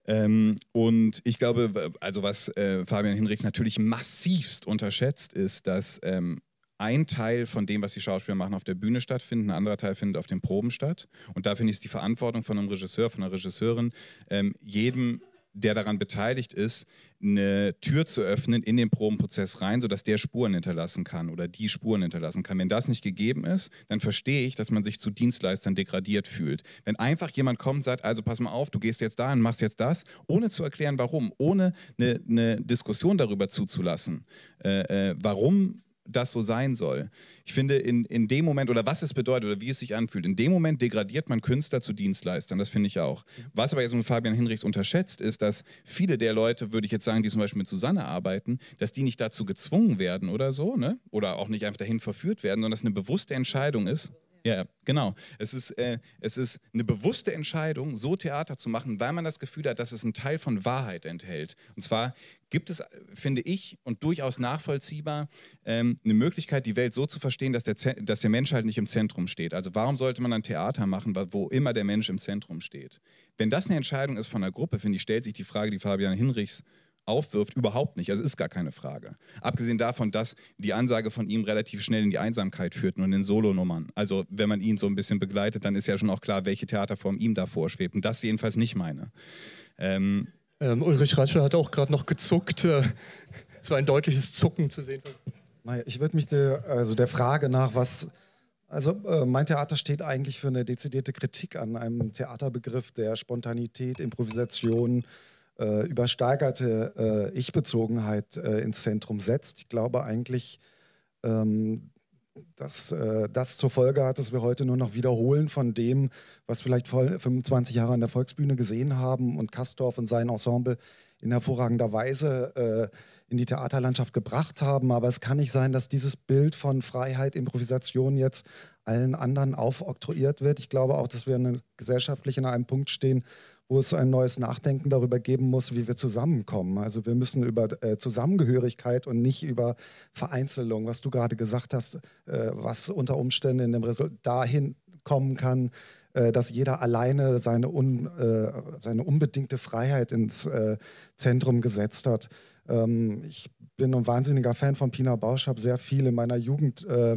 Ähm, und ich glaube, also was äh, Fabian Hinrichs natürlich massivst unterschätzt ist, dass ähm, ein Teil von dem, was die Schauspieler machen, auf der Bühne stattfindet, ein anderer Teil findet auf den Proben statt. Und da finde ich es die Verantwortung von einem Regisseur, von einer Regisseurin, ähm, jedem, der daran beteiligt ist, eine Tür zu öffnen in den Probenprozess rein, sodass der Spuren hinterlassen kann oder die Spuren hinterlassen kann. Wenn das nicht gegeben ist, dann verstehe ich, dass man sich zu Dienstleistern degradiert fühlt. Wenn einfach jemand kommt und sagt, also pass mal auf, du gehst jetzt dahin, machst jetzt das, ohne zu erklären, warum, ohne eine, eine Diskussion darüber zuzulassen, äh, äh, warum das so sein soll. Ich finde, in, in dem Moment, oder was es bedeutet, oder wie es sich anfühlt, in dem Moment degradiert man Künstler zu Dienstleistern, das finde ich auch. Was aber jetzt mit Fabian Hinrichs unterschätzt, ist, dass viele der Leute, würde ich jetzt sagen, die zum Beispiel mit Susanne arbeiten, dass die nicht dazu gezwungen werden oder so, ne? Oder auch nicht einfach dahin verführt werden, sondern dass eine bewusste Entscheidung ist. Ja, genau. Es ist, äh, es ist eine bewusste Entscheidung, so Theater zu machen, weil man das Gefühl hat, dass es einen Teil von Wahrheit enthält. Und zwar gibt es, finde ich, und durchaus nachvollziehbar, ähm, eine Möglichkeit, die Welt so zu verstehen, dass der, dass der Mensch halt nicht im Zentrum steht. Also warum sollte man ein Theater machen, wo immer der Mensch im Zentrum steht? Wenn das eine Entscheidung ist von einer Gruppe, finde ich, stellt sich die Frage, die Fabian Hinrichs aufwirft, überhaupt nicht. Also ist gar keine Frage. Abgesehen davon, dass die Ansage von ihm relativ schnell in die Einsamkeit führten und in Solonummern. Also wenn man ihn so ein bisschen begleitet, dann ist ja schon auch klar, welche Theaterform ihm davor schwebt. Und das jedenfalls nicht meine. Ähm ähm, Ulrich Rasche hat auch gerade noch gezuckt. Es war ein deutliches Zucken zu sehen. Naja, ich würde mich der, also der Frage nach, was... Also äh, mein Theater steht eigentlich für eine dezidierte Kritik an einem Theaterbegriff der Spontanität, Improvisation, übersteigerte äh, Ich-Bezogenheit äh, ins Zentrum setzt. Ich glaube eigentlich, ähm, dass äh, das zur Folge hat, dass wir heute nur noch wiederholen von dem, was vielleicht vor fünfundzwanzig Jahren an der Volksbühne gesehen haben und Kastorf und sein Ensemble in hervorragender Weise äh, in die Theaterlandschaft gebracht haben. Aber es kann nicht sein, dass dieses Bild von Freiheit, Improvisation jetzt allen anderen aufoktroyiert wird. Ich glaube auch, dass wir eine, gesellschaftlich an einem Punkt stehen, wo es ein neues Nachdenken darüber geben muss, wie wir zusammenkommen. Also wir müssen über äh, Zusammengehörigkeit und nicht über Vereinzelung, was du gerade gesagt hast, äh, was unter Umständen in dem Resultat dahin kommen kann, äh, dass jeder alleine seine, un, äh, seine unbedingte Freiheit ins äh, Zentrum gesetzt hat. Ähm, ich bin ein wahnsinniger Fan von Pina Bausch, habe sehr viel in meiner Jugend äh,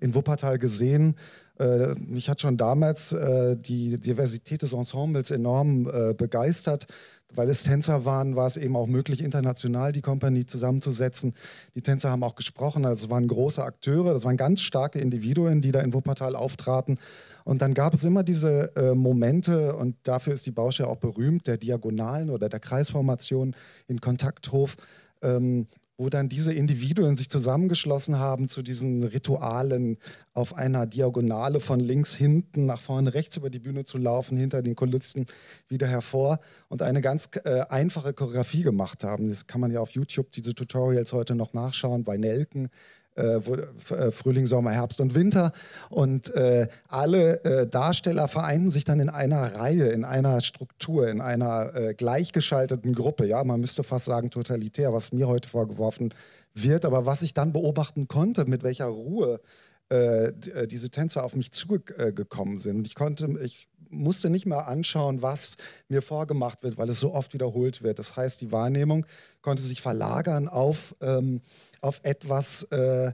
in Wuppertal gesehen. Äh, mich hat schon damals äh, die Diversität des Ensembles enorm äh, begeistert. Weil es Tänzer waren, war es eben auch möglich, international die Kompanie zusammenzusetzen. Die Tänzer haben auch gesprochen, also es waren große Akteure, das waren ganz starke Individuen, die da in Wuppertal auftraten. Und dann gab es immer diese äh, Momente, und dafür ist die Bausch ja auch berühmt, der Diagonalen oder der Kreisformation in Kontakthof, ähm, wo dann diese Individuen sich zusammengeschlossen haben zu diesen Ritualen, auf einer Diagonale von links hinten nach vorne rechts über die Bühne zu laufen, hinter den Kulissen wieder hervor und eine ganz äh, einfache Choreografie gemacht haben. Das kann man ja auf YouTube, diese Tutorials heute noch nachschauen, bei Nelken, äh, wo, äh, Frühling, Sommer, Herbst und Winter. Und äh, alle äh, Darsteller vereinen sich dann in einer Reihe, in einer Struktur, in einer äh, gleichgeschalteten Gruppe. Ja, man müsste fast sagen totalitär, was mir heute vorgeworfen wird. Aber was ich dann beobachten konnte, mit welcher Ruhe diese Tänzer auf mich zugekommen sind. Und ich konnte, ich musste nicht mal anschauen, was mir vorgemacht wird, weil es so oft wiederholt wird. Das heißt, die Wahrnehmung konnte sich verlagern auf, ähm, auf etwas äh,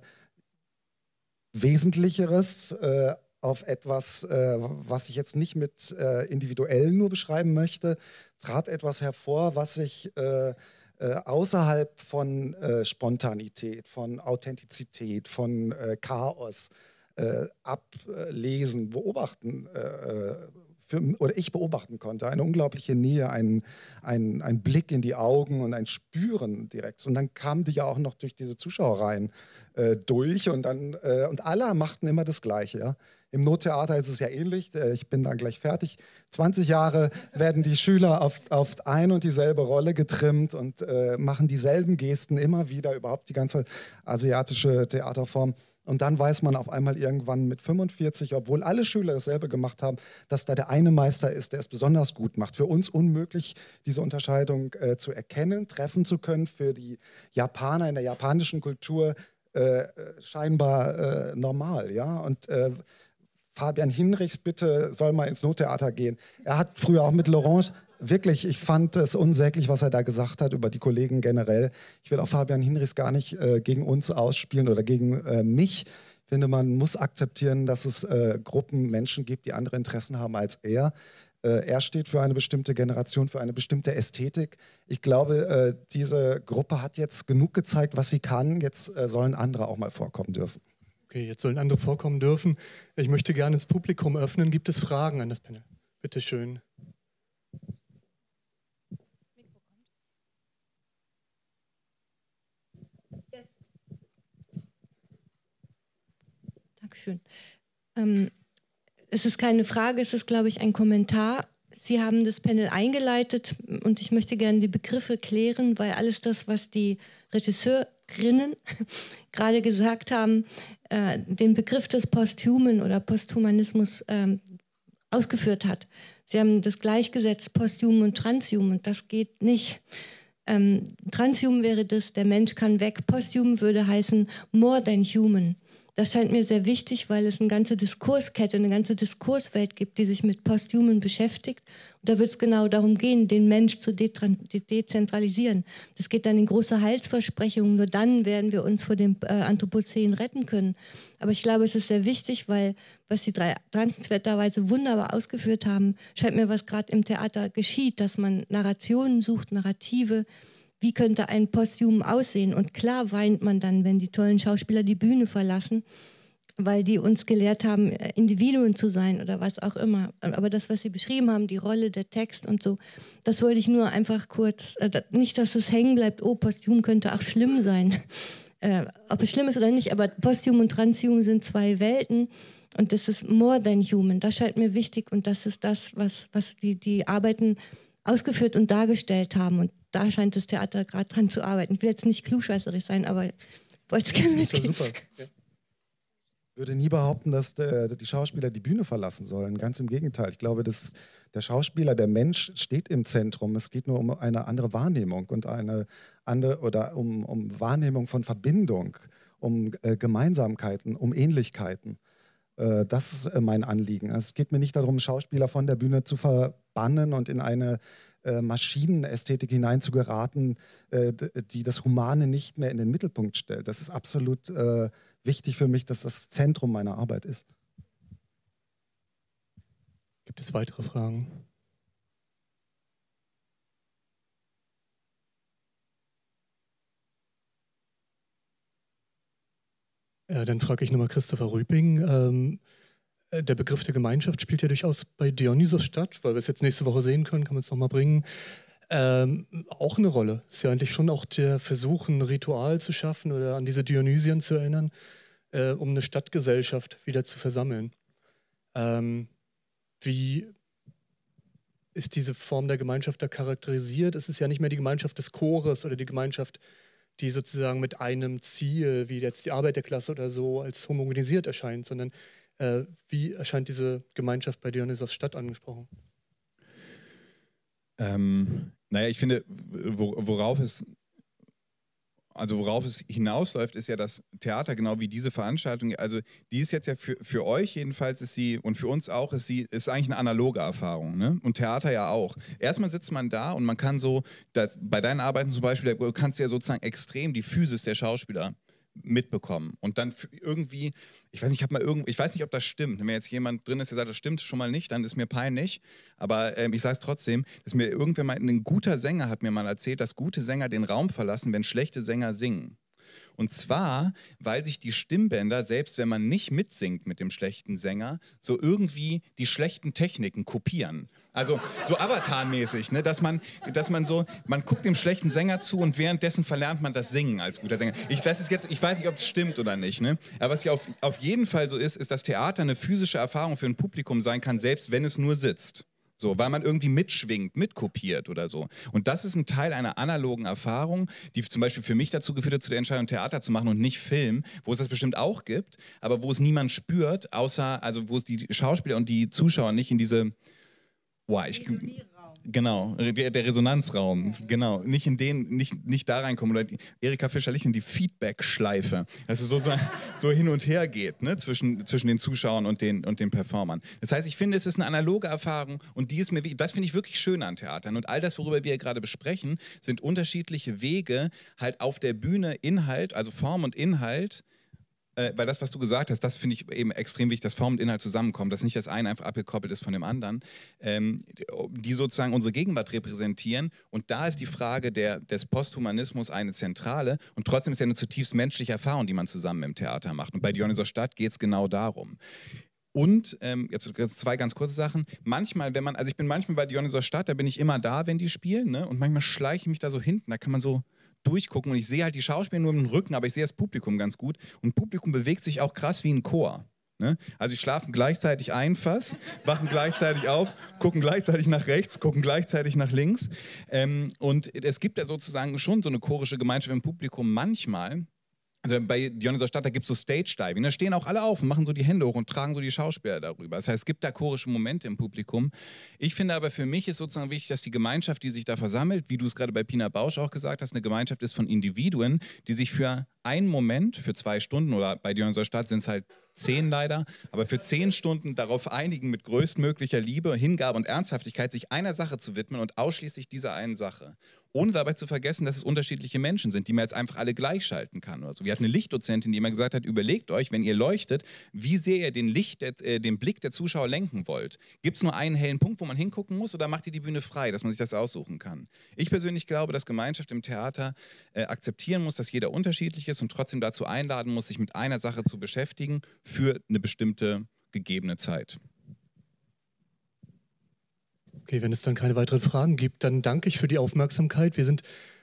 Wesentlicheres, äh, auf etwas, äh, was ich jetzt nicht mit äh, individuell nur beschreiben möchte. Trat etwas hervor, was ich äh, Äh, außerhalb von äh, Spontanität, von Authentizität, von äh, Chaos äh, ablesen, beobachten, äh, für, oder ich beobachten konnte. Eine unglaubliche Nähe, ein, ein, ein Blick in die Augen und ein Spüren direkt. Und dann kamen die ja auch noch durch diese Zuschauerreihen äh, durch und, dann, äh, und alle machten immer das Gleiche. Ja? Im Nottheater ist es ja ähnlich, ich bin dann gleich fertig. zwanzig Jahre werden die Schüler auf, auf ein und dieselbe Rolle getrimmt und äh, machen dieselben Gesten immer wieder, überhaupt die ganze asiatische Theaterform. Und dann weiß man auf einmal irgendwann mit fünfundvierzig, obwohl alle Schüler dasselbe gemacht haben, dass da der eine Meister ist, der es besonders gut macht. Für uns unmöglich, diese Unterscheidung äh, zu erkennen, treffen zu können. Für die Japaner in der japanischen Kultur äh, scheinbar äh, normal. Ja? Und äh, Fabian Hinrichs, bitte soll mal ins Nottheater gehen. Er hat früher auch mit Laurent, wirklich, ich fand es unsäglich, was er da gesagt hat über die Kollegen generell. Ich will auch Fabian Hinrichs gar nicht äh, gegen uns ausspielen oder gegen äh, mich. Ich finde, man muss akzeptieren, dass es äh, Gruppen Menschen gibt, die andere Interessen haben als er. Äh, er steht für eine bestimmte Generation, für eine bestimmte Ästhetik. Ich glaube, äh, diese Gruppe hat jetzt genug gezeigt, was sie kann. Jetzt äh, sollen andere auch mal vorkommen dürfen. Okay, jetzt sollen andere vorkommen dürfen. Ich möchte gerne ins Publikum öffnen. Gibt es Fragen an das Panel? Bitte schön. Dankeschön. Ähm, es ist keine Frage, es ist, glaube ich, ein Kommentar. Sie haben das Panel eingeleitet und ich möchte gerne die Begriffe klären, weil alles das, was die Regisseurinnen gerade gesagt haben, äh, den Begriff des Posthumen oder Posthumanismus ähm, ausgeführt hat. Sie haben das gleichgesetzt, Posthum und Transhum, und das geht nicht. Ähm, Transhum wäre das, der Mensch kann weg. Posthum würde heißen more than human. Das scheint mir sehr wichtig, weil es eine ganze Diskurskette, eine ganze Diskurswelt gibt, die sich mit Posthumen beschäftigt. Und da wird es genau darum gehen, den Mensch zu de de dezentralisieren. Das geht dann in große Heilsversprechungen. Nur dann werden wir uns vor dem äh, Anthropozän retten können. Aber ich glaube, es ist sehr wichtig, weil was die drei dankenswerterweise wunderbar ausgeführt haben, scheint mir, was gerade im Theater geschieht, dass man Narrationen sucht, Narrative. Wie könnte ein Posthum aussehen? Und klar weint man dann, wenn die tollen Schauspieler die Bühne verlassen, weil die uns gelehrt haben, Individuen zu sein oder was auch immer. Aber das, was Sie beschrieben haben, die Rolle, der Text und so, das wollte ich nur einfach kurz, nicht, dass es hängen bleibt, oh, Posthum könnte auch schlimm sein. Äh, ob es schlimm ist oder nicht, aber Posthum und Transhum sind zwei Welten und das ist more than human. Das scheint mir wichtig und das ist das, was, was die, die Arbeiten ausgeführt und dargestellt haben. Und da scheint das Theater gerade dran zu arbeiten. Ich will jetzt nicht klugscheißerisch sein, aber ich wollte es gerne mitgeben. Ja. Ich würde nie behaupten, dass der, die Schauspieler die Bühne verlassen sollen. Ganz im Gegenteil. Ich glaube, dass der Schauspieler, der Mensch steht im Zentrum. Es geht nur um eine andere Wahrnehmung und eine andere oder um, um Wahrnehmung von Verbindung, um äh, Gemeinsamkeiten, um Ähnlichkeiten. Äh, das ist äh, mein Anliegen. Es geht mir nicht darum, Schauspieler von der Bühne zu verbannen und in eine Maschinenästhetik hineinzugeraten, die das Humane nicht mehr in den Mittelpunkt stellt. Das ist absolut äh, wichtig für mich, dass das Zentrum meiner Arbeit ist. Gibt es weitere Fragen? Ja, dann frage ich nochmal Christopher Rüping. Ähm Der Begriff der Gemeinschaft spielt ja durchaus bei Dionysos Stadt, weil wir es jetzt nächste Woche sehen können, kann man es nochmal bringen. Ähm, auch eine Rolle. Ist ja eigentlich schon auch der Versuch, ein Ritual zu schaffen oder an diese Dionysien zu erinnern, äh, um eine Stadtgesellschaft wieder zu versammeln. Ähm, wie ist diese Form der Gemeinschaft da charakterisiert? Es ist ja nicht mehr die Gemeinschaft des Chores oder die Gemeinschaft, die sozusagen mit einem Ziel, wie jetzt die Arbeiterklasse oder so, als homogenisiert erscheint, sondern äh, wie erscheint diese Gemeinschaft bei Dionysos Stadt angesprochen? Ähm, naja, ich finde, worauf es, also worauf es hinausläuft, ist ja das Theater, genau wie diese Veranstaltung, also die ist jetzt ja für, für euch jedenfalls, ist sie, und für uns auch, ist sie, ist eigentlich eine analoge Erfahrung, ne? Und Theater ja auch. Erstmal sitzt man da und man kann so, da, bei deinen Arbeiten zum Beispiel, da kannst du ja sozusagen extrem die Physis der Schauspieler mitbekommen und dann irgendwie, ich weiß nicht, ich habe mal irgend, ich weiß nicht, ob das stimmt. Wenn jetzt jemand drin ist, der sagt, das stimmt schon mal nicht, dann ist mir peinlich. Aber ähm, ich sage es trotzdem, dass mir irgendwer mal, ein guter Sänger hat mir mal erzählt, dass gute Sänger den Raum verlassen, wenn schlechte Sänger singen. Und zwar, weil sich die Stimmbänder, selbst wenn man nicht mitsingt mit dem schlechten Sänger, so irgendwie die schlechten Techniken kopieren. Also so Avatar-mäßig, ne? dass, man, dass man so, man guckt dem schlechten Sänger zu und währenddessen verlernt man das Singen als guter Sänger. Ich, das ist jetzt, ich weiß nicht, ob es stimmt oder nicht, ne? Aber was ja auf, auf jeden Fall so ist, ist, dass Theater eine physische Erfahrung für ein Publikum sein kann, selbst wenn es nur sitzt. So, weil man irgendwie mitschwingt, mitkopiert oder so. Und das ist ein Teil einer analogen Erfahrung, die zum Beispiel für mich dazu geführt hat, zu der Entscheidung, Theater zu machen und nicht Film, wo es das bestimmt auch gibt, aber wo es niemand spürt, außer, also wo es die Schauspieler und die Zuschauer nicht in diese... Wow, ich, genau, der, der Resonanzraum, ja. Genau, nicht in den, nicht, nicht da reinkommen, oder die, Erika Fischer nicht in die Feedback-Schleife, dass es so, so, so hin und her geht, ne, zwischen, zwischen den Zuschauern und den, und den Performern. Das heißt, ich finde, es ist eine analoge Erfahrung und die ist mir, das finde ich wirklich schön an Theatern, und all das, worüber wir hier gerade besprechen, sind unterschiedliche Wege, halt auf der Bühne Inhalt, also Form und Inhalt, weil das, was du gesagt hast, das finde ich eben extrem wichtig, dass Form und Inhalt zusammenkommen, dass nicht das eine einfach abgekoppelt ist von dem anderen, ähm, die sozusagen unsere Gegenwart repräsentieren. Und da ist die Frage der, des Posthumanismus eine zentrale, und trotzdem ist ja eine zutiefst menschliche Erfahrung, die man zusammen im Theater macht. Und bei Dionysos Stadt geht es genau darum. Und, ähm, jetzt zwei ganz kurze Sachen, manchmal, wenn man, also ich bin manchmal bei Dionysos Stadt, da bin ich immer da, wenn die spielen, ne? Und manchmal schleiche ich mich da so hinten, da kann man so durchgucken und ich sehe halt die Schauspieler nur im Rücken, aber ich sehe das Publikum ganz gut, und Publikum bewegt sich auch krass wie ein Chor. Ne? Also sie schlafen gleichzeitig ein fast, wachen gleichzeitig auf, gucken gleichzeitig nach rechts, gucken gleichzeitig nach links, ähm, und es gibt ja sozusagen schon so eine chorische Gemeinschaft im Publikum manchmal. Also bei Dionysos Stadt, da gibt es so Stage-Diving, da stehen auch alle auf und machen so die Hände hoch und tragen so die Schauspieler darüber. Das heißt, es gibt da chorische Momente im Publikum. Ich finde aber, für mich ist sozusagen wichtig, dass die Gemeinschaft, die sich da versammelt, wie du es gerade bei Pina Bausch auch gesagt hast, eine Gemeinschaft ist von Individuen, die sich für einen Moment, für zwei Stunden, oder bei Dionysos Stadt sind es halt zehn leider, aber für zehn Stunden darauf einigen, mit größtmöglicher Liebe, Hingabe und Ernsthaftigkeit sich einer Sache zu widmen und ausschließlich dieser einen Sache. Ohne dabei zu vergessen, dass es unterschiedliche Menschen sind, die man jetzt einfach alle gleichschalten kann oder so. Wir hatten eine Lichtdozentin, die immer gesagt hat, überlegt euch, wenn ihr leuchtet, wie sehr ihr den, Licht, äh, den Blick der Zuschauer lenken wollt. Gibt es nur einen hellen Punkt, wo man hingucken muss, oder macht ihr die Bühne frei, dass man sich das aussuchen kann? Ich persönlich glaube, dass Gemeinschaft im Theater äh, akzeptieren muss, dass jeder unterschiedlich ist und trotzdem dazu einladen muss, sich mit einer Sache zu beschäftigen für eine bestimmte gegebene Zeit. Okay, wenn es dann keine weiteren Fragen gibt, dann danke ich für die Aufmerksamkeit. Wir sind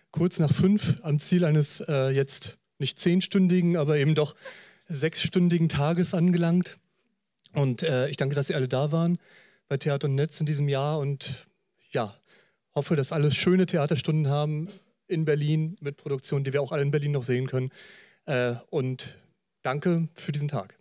kurz nach fünf am Ziel eines äh, jetzt nicht zehnstündigen, aber eben doch sechsstündigen Tages angelangt. Und äh, ich danke, dass Sie alle da waren bei Theater und Netz in diesem Jahr. Und ja, hoffe, dass alle schöne Theaterstunden haben in Berlin mit Produktionen, die wir auch alle in Berlin noch sehen können. Äh, und danke für diesen Tag.